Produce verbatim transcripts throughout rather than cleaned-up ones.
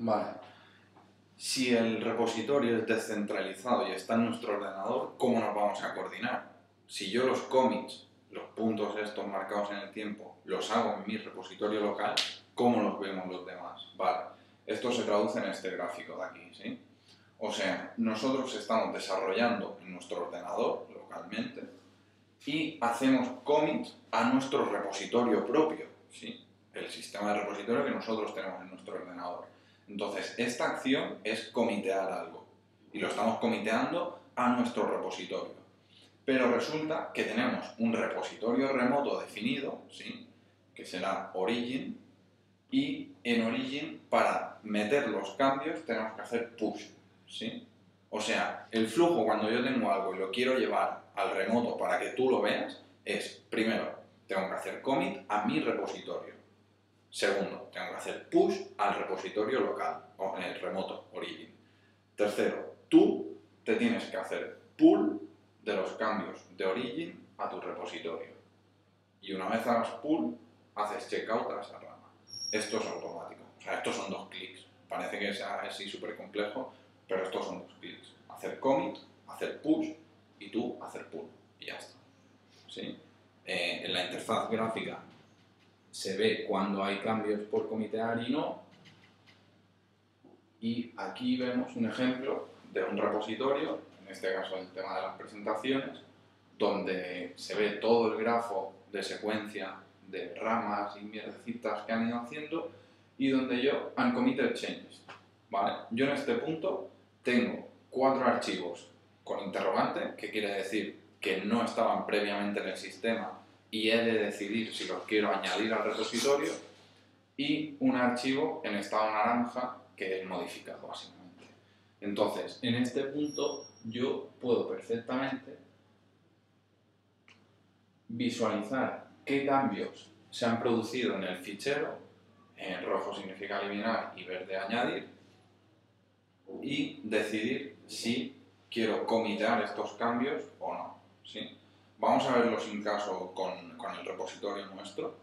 Vale. Si el repositorio es descentralizado y está en nuestro ordenador, ¿cómo nos vamos a coordinar? Si yo los commits, los puntos estos marcados en el tiempo, los hago en mi repositorio local, ¿cómo los vemos los demás? Vale, esto se traduce en este gráfico de aquí, ¿sí? O sea, nosotros estamos desarrollando en nuestro ordenador, localmente, y hacemos commits a nuestro repositorio propio, ¿sí? El sistema de repositorio que nosotros tenemos en nuestro ordenador. Entonces, esta acción es comitear algo, y lo estamos comiteando a nuestro repositorio. Pero resulta que tenemos un repositorio remoto definido, ¿sí? Que será Origin, y en Origin, para meter los cambios, tenemos que hacer push, ¿sí? O sea, el flujo cuando yo tengo algo y lo quiero llevar al remoto para que tú lo veas, es, primero, tengo que hacer commit a mi repositorio. Segundo, tengo que hacer push al repositorio local, o en el remoto, Origin. Tercero, tú te tienes que hacer pull de los cambios de Origin a tu repositorio. Y una vez hagas pull, haces checkout a esa rama. Esto es automático. O sea, estos son dos clics. Parece que es así súper complejo, pero estos son dos clics. Hacer commit, hacer push y tú hacer pull. Y ya está. ¿Sí? Eh, en la interfaz gráfica se ve cuando hay cambios por comitear y no. Y aquí vemos un ejemplo de un repositorio, en este caso el tema de las presentaciones, donde se ve todo el grafo de secuencia de ramas y mierdecitas que han ido haciendo y donde yo uncommitted changes. ¿Vale? Yo en este punto tengo cuatro archivos con interrogante, que quiere decir que no estaban previamente en el sistema y he de decidir si los quiero añadir al repositorio, y un archivo en estado naranja que es modificado básicamente. Entonces, en este punto yo puedo perfectamente visualizar qué cambios se han producido en el fichero, en rojo significa eliminar y verde añadir, y decidir si quiero comitear estos cambios o no, ¿sí? Vamos a verlo sin caso con, con el repositorio nuestro,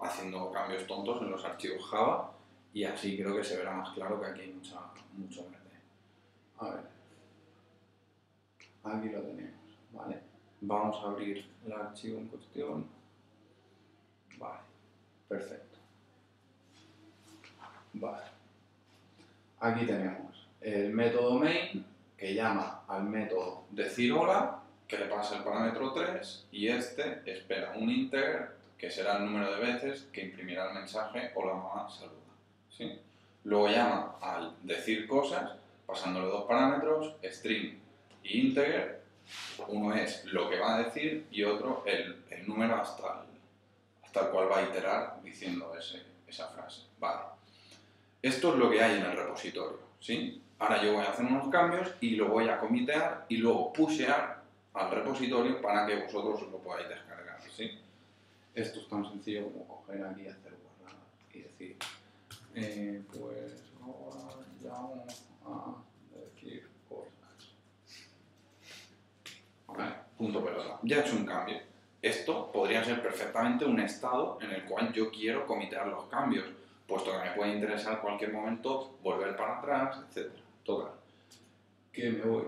haciendo cambios tontos en los archivos Java, y así creo que se verá más claro que aquí hay mucha, mucho verde. A ver, aquí lo tenemos, ¿vale? Vamos a abrir el archivo en cuestión. Vale, perfecto. Vale. Aquí tenemos el método main, que llama al método decir hola, que le pasa el parámetro tres, y este espera un integer, que será el número de veces que imprimirá el mensaje hola mamá saluda, ¿sí? Luego llama al decir cosas, pasándole dos parámetros, string y integer. Uno es lo que va a decir y otro el, el número hasta el, hasta el cual va a iterar diciendo ese, esa frase. Vale. Esto es lo que hay en el repositorio, ¿sí? Ahora yo voy a hacer unos cambios y lo voy a comitear y luego pushear al repositorio para que vosotros lo podáis descargar, ¿sí? Esto es tan sencillo como coger aquí y hacer guardar y decir, eh, pues ahora ya vamos a decir cosas. Vale, punto pelota. Ya he hecho un cambio. Esto podría ser perfectamente un estado en el cual yo quiero comitear los cambios, puesto que me puede interesar en cualquier momento volver para atrás, etcétera. Total, que me voy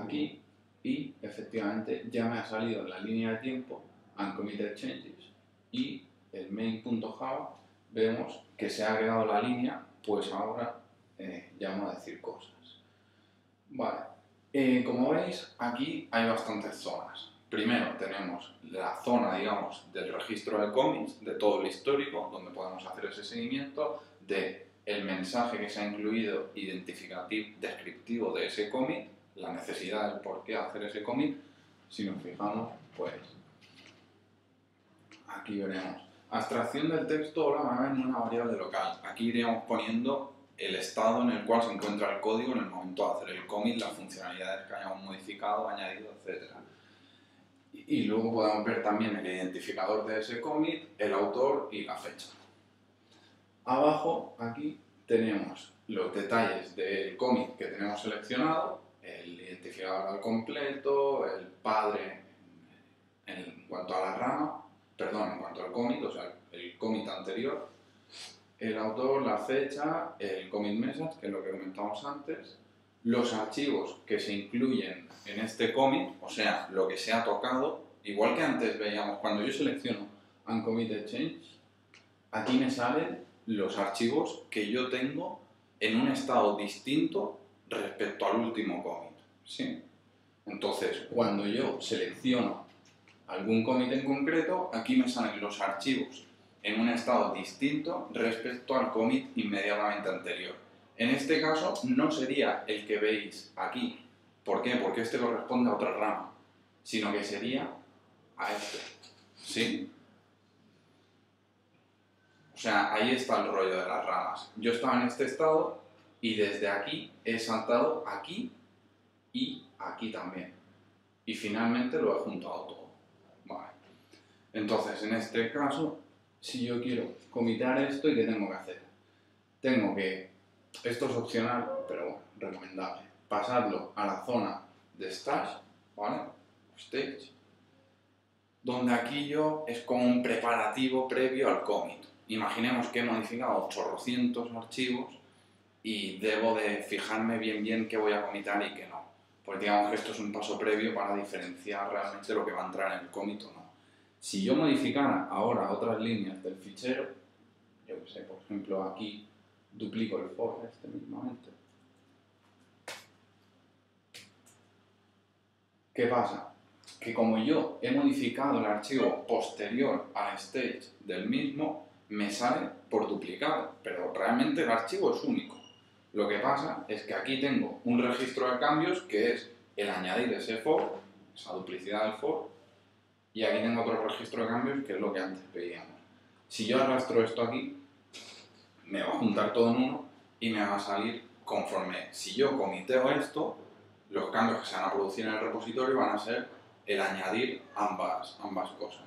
aquí y efectivamente ya me ha salido en la línea de tiempo uncommitted changes y el main.java vemos que se ha agregado la línea, pues ahora eh, ya vamos a decir cosas. Vale, eh, como veis aquí hay bastantes zonas. Primero tenemos la zona, digamos, del registro de commits, de todo el histórico, donde podemos hacer ese seguimiento de el mensaje que se ha incluido, identificativo, descriptivo de ese commit, la necesidad del por qué hacer ese commit. Si nos fijamos, pues aquí veremos. Abstracción del texto ahora va a haber una variable local. Aquí iríamos poniendo el estado en el cual se encuentra el código en el momento de hacer el commit, las funcionalidades que hayamos modificado, añadido, etcétera. Y luego podemos ver también el identificador de ese commit, el autor y la fecha. Abajo, aquí, tenemos los detalles del commit que tenemos seleccionado, el identificador al completo, el padre en cuanto a la rama, perdón, en cuanto al commit, o sea, el commit anterior, el el autor, la fecha, el commit message, que es lo que comentamos antes, los archivos que se incluyen en este commit, o sea, lo que se ha tocado, igual que antes veíamos, cuando yo selecciono uncommitted change, aquí me salen los archivos que yo tengo en un estado distinto respecto al último commit, ¿sí? Entonces, cuando yo selecciono algún commit en concreto, aquí me salen los archivos en un estado distinto respecto al commit inmediatamente anterior. En este caso no sería el que veis aquí. ¿Por qué? Porque este corresponde a otra rama, sino que sería a este. ¿Sí? O sea, ahí está el rollo de las ramas. Yo estaba en este estado y desde aquí he saltado aquí y aquí también. Y finalmente lo he juntado todo. Vale. Entonces, en este caso, si yo quiero comitar esto, ¿y qué tengo que hacer? Tengo que, esto es opcional, pero bueno, recomendable, pasarlo a la zona de Stage, ¿vale? Stage, donde aquí yo es como un preparativo previo al commit. Imaginemos que he modificado ochocientos archivos y debo de fijarme bien bien qué voy a comitar y qué no. Pues digamos que esto es un paso previo para diferenciar realmente lo que va a entrar en el commit o no. Si yo modificara ahora otras líneas del fichero, yo qué sé, por ejemplo aquí duplico el for este mismamente. ¿Qué pasa? Que como yo he modificado el archivo posterior al stage del mismo, me sale por duplicado, pero realmente el archivo es único. Lo que pasa es que aquí tengo un registro de cambios que es el añadir ese for, esa duplicidad del for, y aquí tengo otro registro de cambios que es lo que antes veíamos. Si yo arrastro esto aquí, me va a juntar todo en uno y me va a salir conforme. Si yo comiteo esto, los cambios que se van a producir en el repositorio van a ser el añadir ambas, ambas cosas.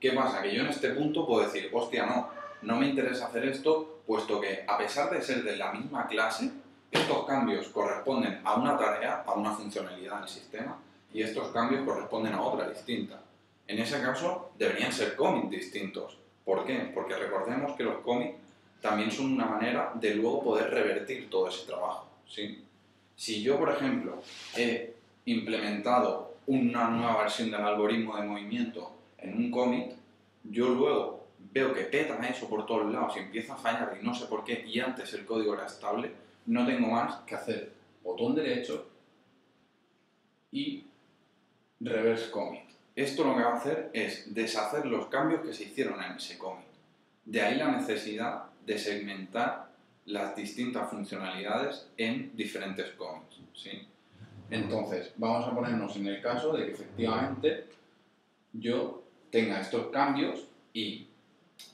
¿Qué pasa? Que yo en este punto puedo decir, hostia, no, no me interesa hacer esto, puesto que, a pesar de ser de la misma clase, estos cambios corresponden a una tarea, a una funcionalidad del sistema, y estos cambios corresponden a otra distinta. En ese caso, deberían ser commits distintos. ¿Por qué? Porque recordemos que los commits también son una manera de luego poder revertir todo ese trabajo, ¿sí? Si yo, por ejemplo, he implementado una nueva versión del algoritmo de movimiento en un commit, yo luego veo que peta eso por todos lados y empieza a fallar y no sé por qué, y antes el código era estable, no tengo más que hacer botón derecho y reverse commit. Esto lo que va a hacer es deshacer los cambios que se hicieron en ese commit. De ahí la necesidad de segmentar las distintas funcionalidades en diferentes commits, ¿sí? Entonces, vamos a ponernos en el caso de que efectivamente yo tenga estos cambios y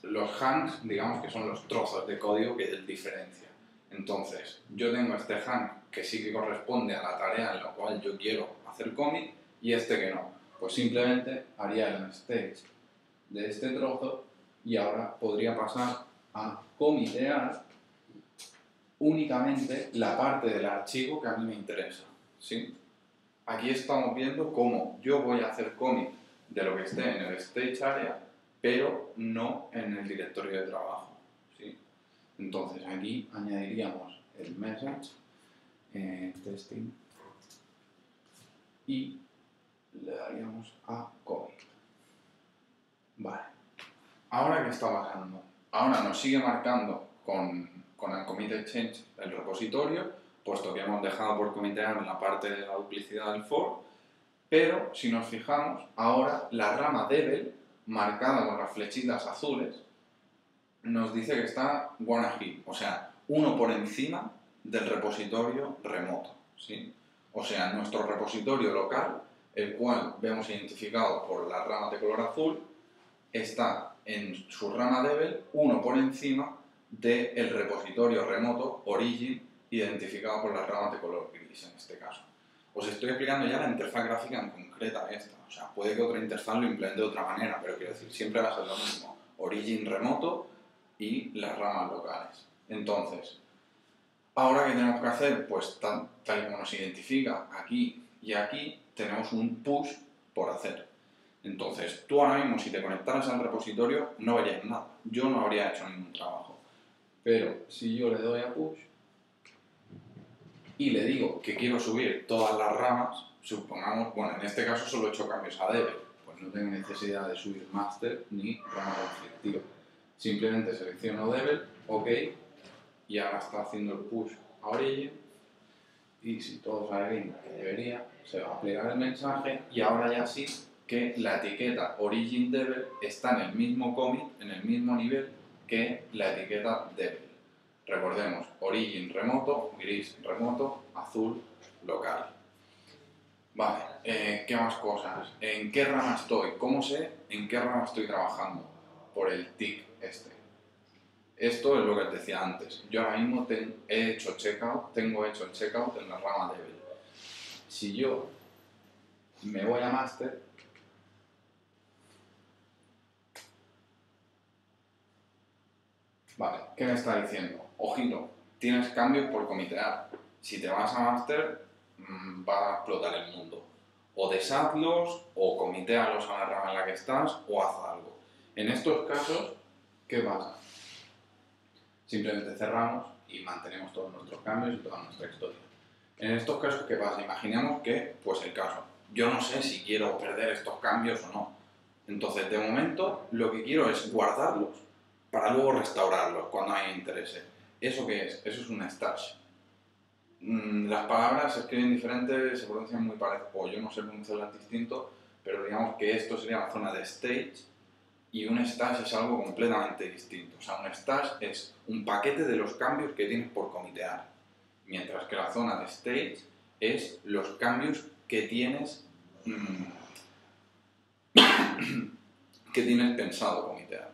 los hangs, digamos que son los trozos de código que diferencia. Entonces, yo tengo este hang que sí que corresponde a la tarea en la cual yo quiero hacer commit y este que no. Pues simplemente haría el stage de este trozo y ahora podría pasar a comitear únicamente la parte del archivo que a mí me interesa, ¿sí? Aquí estamos viendo cómo yo voy a hacer commit de lo que esté en el stage area, pero no en el directorio de trabajo, ¿sí? Entonces aquí añadiríamos el message, eh, testing, y le daríamos a commit. Vale. Ahora, ¿qué está pasando? Ahora nos sigue marcando con, con el committed change el repositorio, puesto que hemos dejado por comitear en la parte de la duplicidad del for, pero si nos fijamos, ahora la rama devel marcada con las flechitas azules, nos dice que está one ahead, o sea, uno por encima del repositorio remoto, ¿sí? O sea, nuestro repositorio local, el cual vemos identificado por las ramas de color azul, está en su rama devel uno por encima del repositorio remoto origin, identificado por las ramas de color gris en este caso. Os estoy explicando ya la interfaz gráfica en concreta esta. O sea, puede que otra interfaz lo implemente de otra manera, pero quiero decir, siempre va a ser lo mismo. Origin remoto y las ramas locales. Entonces, ¿ahora qué tenemos que hacer? Pues tal, tal como nos identifica aquí y aquí, tenemos un push por hacer. Entonces, tú ahora mismo, si te conectaras al repositorio, no verías nada. Yo no habría hecho ningún trabajo. Pero si yo le doy a push y le digo que quiero subir todas las ramas, supongamos, bueno, en este caso solo he hecho cambios a Devel, pues no tengo necesidad de subir master ni rama conflictiva. Simplemente selecciono Devel, ok, y ahora está haciendo el push a Origin, y si todo sale bien, que debería, se va a plegar el mensaje, y ahora ya sí que la etiqueta Origin Devel está en el mismo commit, en el mismo nivel que la etiqueta Devel. Recordemos, Origin remoto, gris remoto, azul local. Vale, eh, ¿qué más cosas? ¿En qué rama estoy? ¿Cómo sé en qué rama estoy trabajando? Por el tick este. Esto es lo que os decía antes. Yo ahora mismo ten, he hecho checkout, tengo hecho el checkout en la rama Devel. Si yo me voy a master, vale, ¿qué me está diciendo? Ojito, tienes cambios por comitear. Si te vas a master, mmm, va a explotar el mundo. O deshazlos, o comitealos a la rama en la que estás, o haz algo. En estos casos, ¿qué pasa? Simplemente cerramos y mantenemos todos nuestros cambios y toda nuestra historia. En estos casos, ¿qué pasa? Imaginemos que, pues el caso, yo no sé si quiero perder estos cambios o no. Entonces, de momento, lo que quiero es guardarlos para luego restaurarlos cuando hay interés. ¿Eso qué es? Eso es un stash. Las palabras se escriben diferentes, se pronuncian muy parecidas, o yo no sé pronunciarlas distinto, pero digamos que esto sería la zona de stage, y un stash es algo completamente distinto. O sea, un stash es un paquete de los cambios que tienes por comitear, mientras que la zona de stage es los cambios que tienes, mmm, que tienes pensado comitear.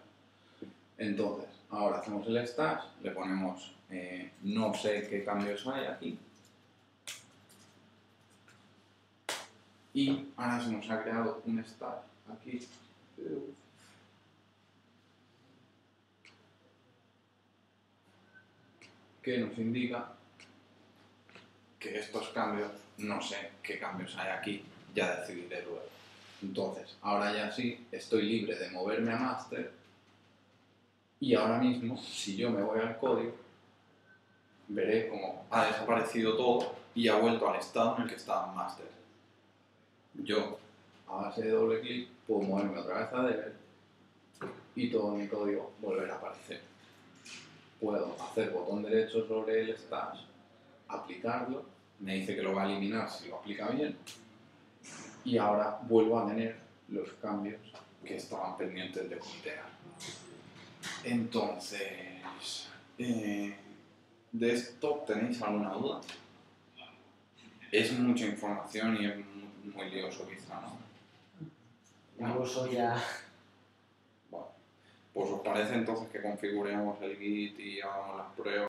Entonces, ahora hacemos el stash, le ponemos eh, no sé qué cambios hay aquí, y ahora se nos ha creado un stash aquí. Que nos indica que estos cambios, no sé qué cambios hay aquí, ya decidiré luego. Entonces, ahora ya sí, estoy libre de moverme a master, y ahora mismo, si yo me voy al código, veré cómo ha desaparecido todo y ha vuelto al estado en el que estaba en master. Yo, a base de doble clic, puedo moverme otra vez a Devel y todo mi código volverá a aparecer. Puedo hacer botón derecho sobre el stash, aplicarlo, me dice que lo va a eliminar si lo aplica bien, y ahora vuelvo a tener los cambios que estaban pendientes de comitear. Entonces, eh, ¿de esto tenéis alguna duda? Es mucha información y es muy, muy lioso quizá, ¿no? No lo soy ya. Pues os parece entonces que configuremos el git y hagamos las pruebas.